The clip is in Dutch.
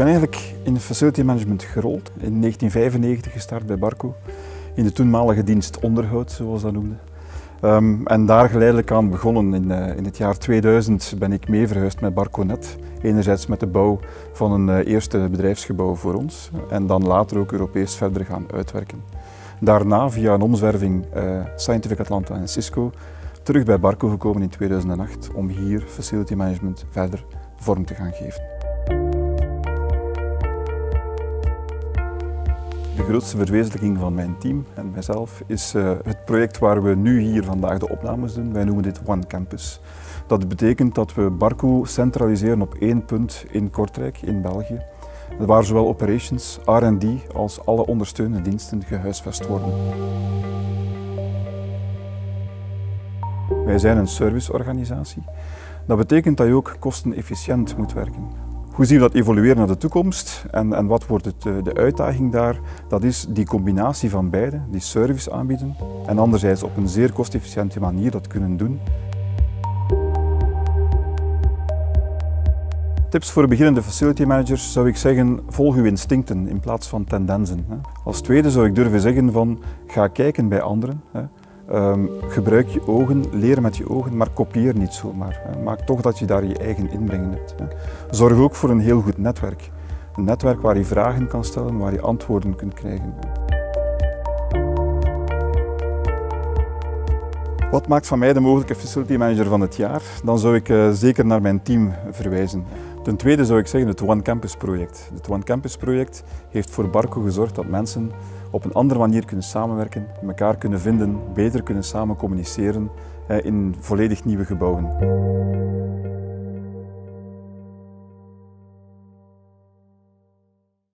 ben eigenlijk in de facility management gerold. In 1995 gestart bij Barco. In de toenmalige dienst onderhoud, zoals dat noemde. En daar geleidelijk aan begonnen. In het jaar 2000 ben ik mee verhuisd met BarcoNet. Enerzijds met de bouw van een eerste bedrijfsgebouw voor ons. En dan later ook Europees verder gaan uitwerken. Daarna via een omzwerving Scientific Atlanta en Cisco terug bij Barco gekomen in 2008 om hier facility management verder vorm te gaan geven. De grootste verwezenlijking van mijn team en mijzelf is het project waar we nu hier vandaag de opnames doen. Wij noemen dit One Campus. Dat betekent dat we Barco centraliseren op één punt in Kortrijk, in België, waar zowel operations, R&D als alle ondersteunende diensten gehuisvest worden. Wij zijn een serviceorganisatie. Dat betekent dat je ook kostenefficiënt moet werken. Hoe zien we dat evolueren naar de toekomst en wat wordt de uitdaging daar? Dat is die combinatie van beide, die service aanbieden en anderzijds op een zeer kostefficiënte manier dat kunnen doen. Tips voor beginnende facility managers zou ik zeggen, volg uw instincten in plaats van tendensen. Als tweede zou ik durven zeggen van, ga kijken bij anderen. Gebruik je ogen, leer met je ogen, maar kopieer niet zomaar. Maak toch dat je daar je eigen inbreng hebt. Zorg ook voor een heel goed netwerk. Een netwerk waar je vragen kan stellen, waar je antwoorden kunt krijgen. Wat maakt van mij de mogelijke facility manager van het jaar? Dan zou ik zeker naar mijn team verwijzen. Ten tweede zou ik zeggen het One Campus project. Het One Campus project heeft voor Barco gezorgd dat mensen op een andere manier kunnen samenwerken, elkaar kunnen vinden, beter kunnen samen communiceren in volledig nieuwe gebouwen.